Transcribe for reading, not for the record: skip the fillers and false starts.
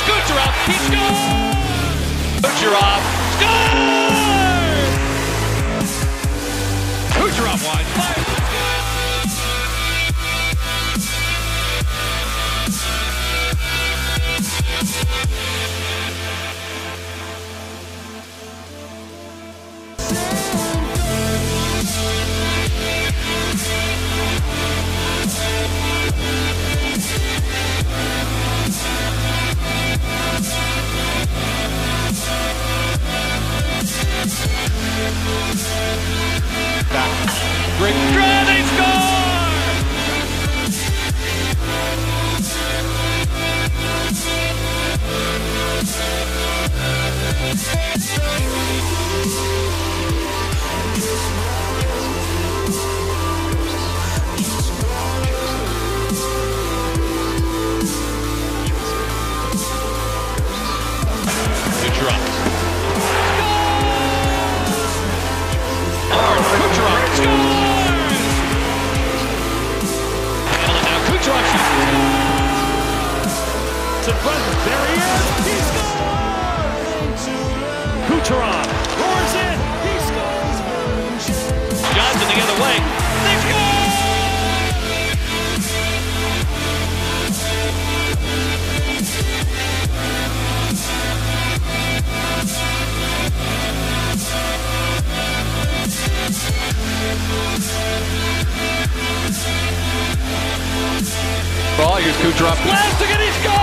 Here's Kucherov. He scores! Kucherov scores! Kucherov wide. Fires. Great drive, they score! Good drop. There he is! He scores! Kucherov roars in! He scores! Johnson the other way. They score! Ball, here's Kucherov. Blast again! He scores!